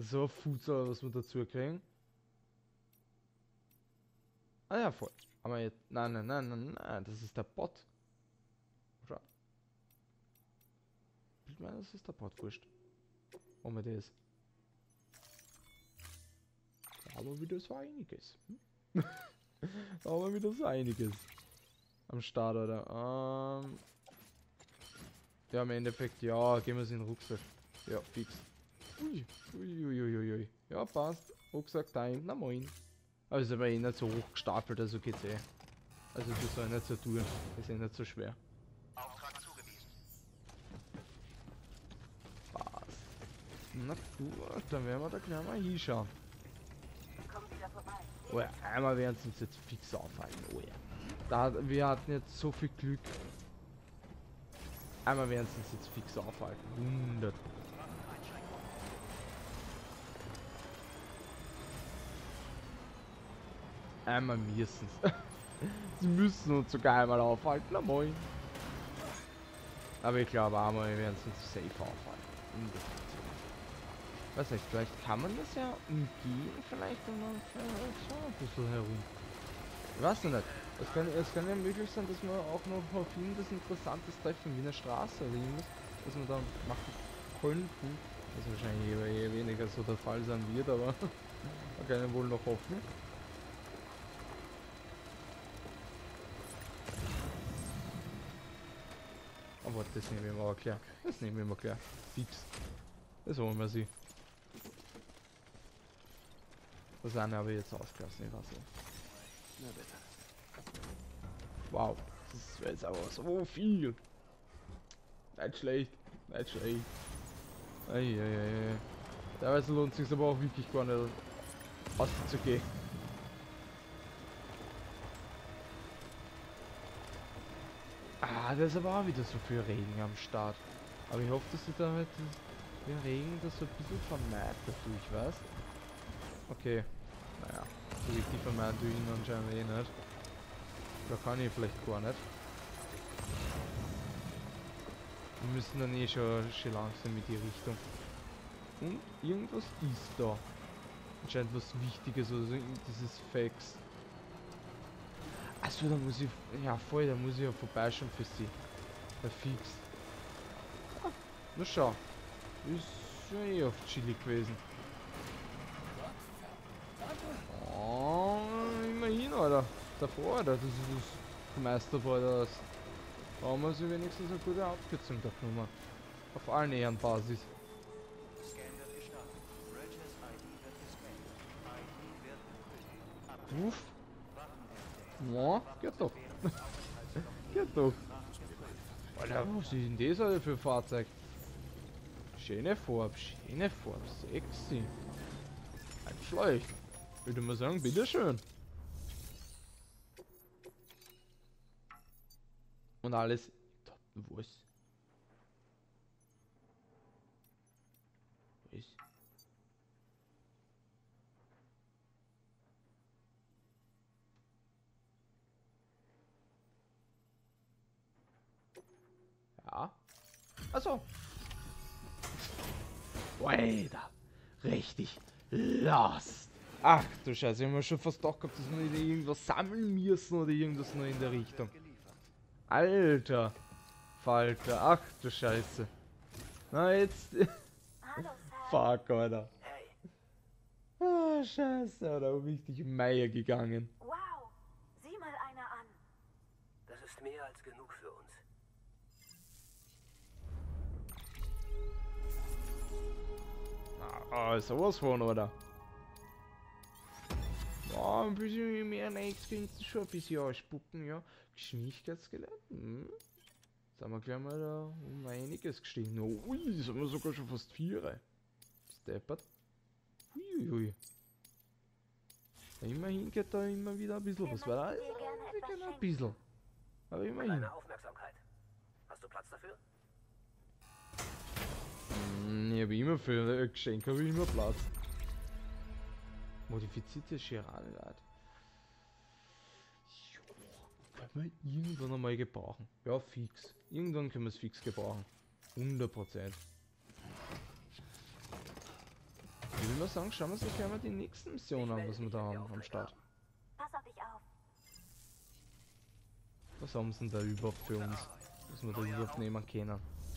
So, Futsal, was wir dazu kriegen. Ah ja, voll. Aber jetzt. Nein, nein, nein, nein, nein, das ist der Bot. Schau. Ich meine, das ist der Bot, wurscht. Oh mein Gott. Aber wieder so einiges. Hm? Aber wieder so einiges. Am Start, oder? Ja, im Endeffekt, ja, gehen wir es in den Rucksack. Ja, fix. Ui, ui, ui, ui, ui. Ja, passt. Rucksack da hinten, na moin. Aber ist aber eh nicht so hoch gestapelt, also geht's eh. Also das soll nicht so tun. Ist eh nicht so schwer. Auftrag zugewiesen. Passt. Na gut, dann werden wir da gleich mal hinschauen. Oh ja, einmal werden sie uns jetzt fix aufhalten. Oh ja. Wir hatten jetzt so viel Glück. Einmal werden sie uns jetzt fix aufhalten. 100. Einmal mindestens. Sie müssen uns sogar einmal aufhalten. Na moin. Aber ich glaube einmal werden sie uns safe aufhalten. 100. Weiß nicht, vielleicht kann man das ja umgehen, vielleicht und dann so ein bisschen herum. Ich weiß nicht. Es kann ja möglich sein, dass man auch noch auf das Interessantes treffen wie eine Straße oder irgendwas, was man da machen könnten. Das ist wahrscheinlich eher weniger so der Fall sein wird, aber man kann ja wohl noch hoffen. Aber das nehmen wir mal klar. Das nehmen wir mal klar. Fix. Das wollen wir sie. Das eine habe ich jetzt ausgelassen, ich weiß nicht. Na bitte. Wow, das wäre jetzt aber so viel. Nicht schlecht, nicht schlecht. Eieiei. Teilweise lohnt es sich aber auch wirklich gar nicht auszugehen. Ah, da ist aber auch wieder so viel Regen am Start. Aber ich hoffe, dass ich damit den Regen das so ein bisschen vermeidet dadurch, weißt du? Okay, naja, so richtig vermeiden tue ich ihn anscheinend eh nicht. Da kann ich vielleicht gar nicht. Wir müssen dann eh schon langsam in die Richtung. Und irgendwas ist da. Anscheinend was Wichtiges, also dieses Fax. Achso, da muss ich, ja voll, da muss ich ja vorbeischauen für sie. Da fix. Ah, na schau. Ist ja eh oft chillig gewesen. Alter, davor, Alter, das ist das Meisterball, das haben wir sie wenigstens eine gute Abkürzung der Nummer. Auf allen Ehrenbasis. Uff. Ja, geht doch. Geht doch. Alter, was ist denn das Alter, für ein Fahrzeug? Schöne Farbe, sexy. Ein Schleich. Würde man sagen, bitteschön. Und alles. Was? Was? Ja. Achso. Weiter. Richtig. Lost. Ach du Scheiße, ich hab mir schon fast doch gehabt, dass wir irgendwas sammeln müssen oder irgendwas nur in der Richtung. Alter Falter, ach du Scheiße. Na jetzt. Fuck, Alter. Ah, Scheiße, Alter, richtig im Meier gegangen. Wow, sieh mal einer an. Das ist mehr als genug für uns. Ah, ist sowas von, oder? Oh, ein bisschen mehr Next kannst du schon ein bisschen ausspucken, ja. Geschwindigkeitsgelände. Hm. Jetzt haben wir gleich mal da um einiges gestiegen. Oh, ui, jetzt haben wir sogar schon fast 4. Steppert. Uiuiui. Immerhin geht da immer wieder ein bisschen was. War da? Ja, ein bisschen. Aber immerhin. Aufmerksamkeit. Hast du Platz dafür? Ich habe immer für ein Geschenk habe ich immer Platz. Modifizierte Schirale. Können wir irgendwann einmal gebrauchen. Ja, fix. Irgendwann können wir es fix gebrauchen. 100%. Ich will würde nur sagen, schauen wir uns doch gerne mal die nächste Mission an, was wir da haben am Start. Pass auf dich auf. Was haben sie denn da überhaupt für uns? Dass wir da überhaupt nehmen können.